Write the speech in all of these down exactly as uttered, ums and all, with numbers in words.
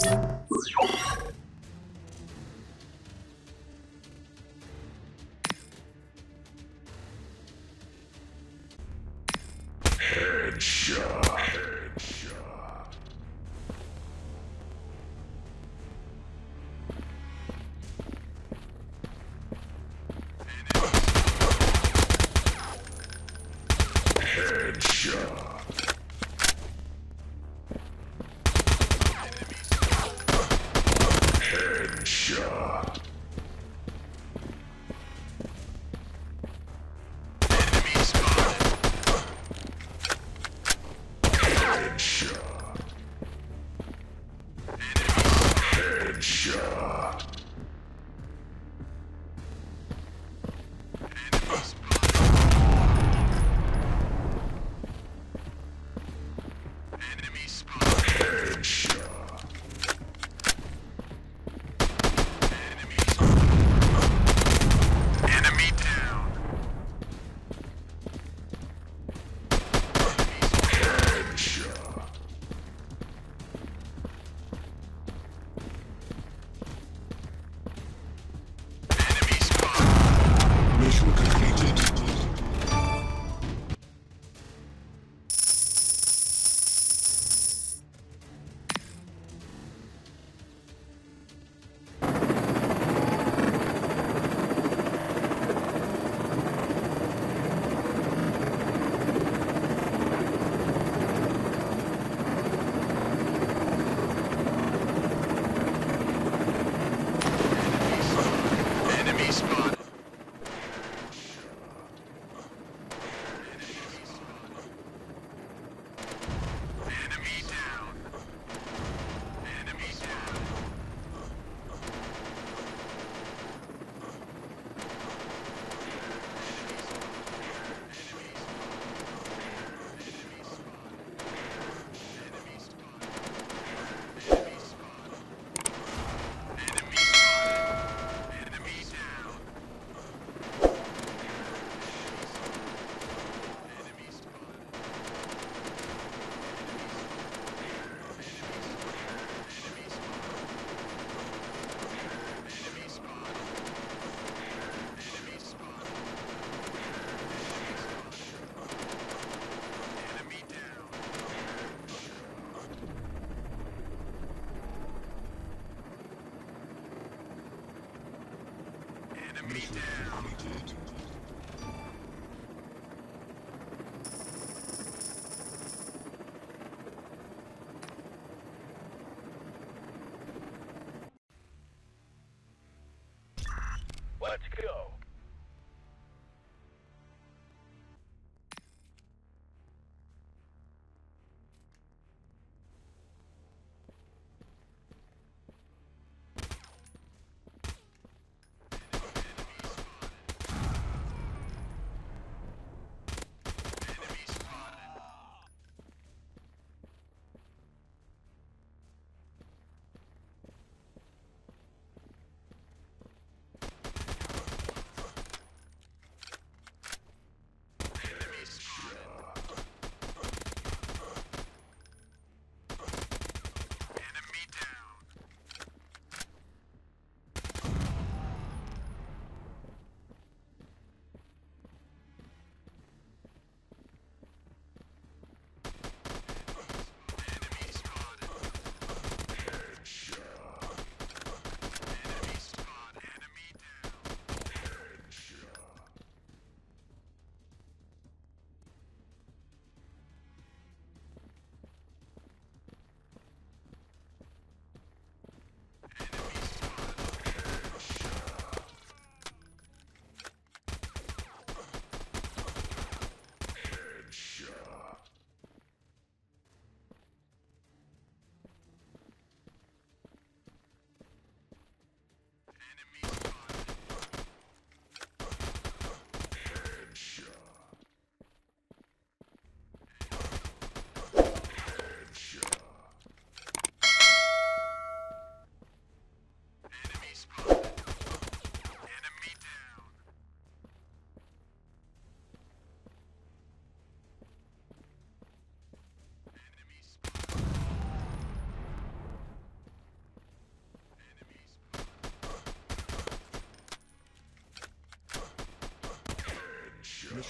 Let's go.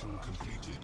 Construction completed.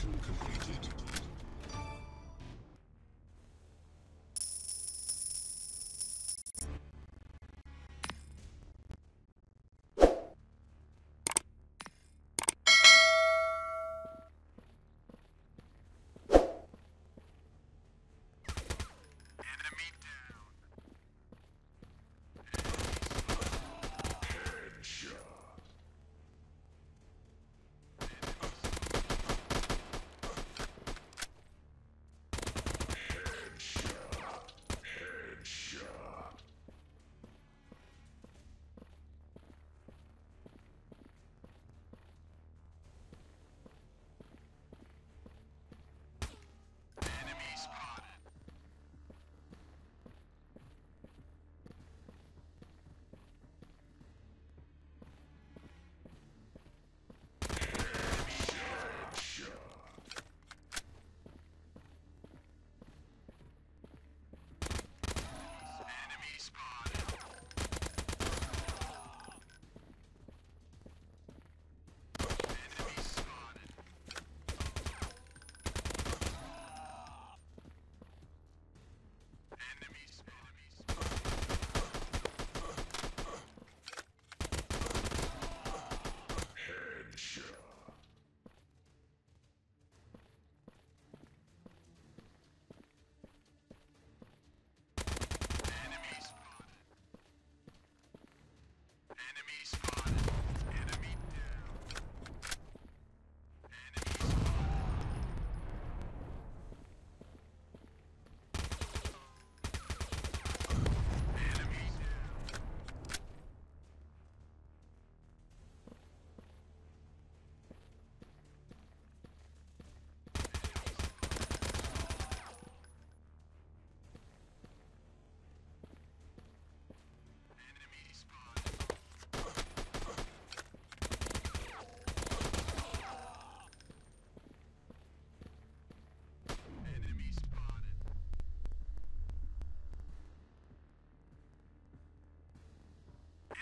Mission completed.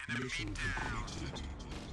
Mission completed.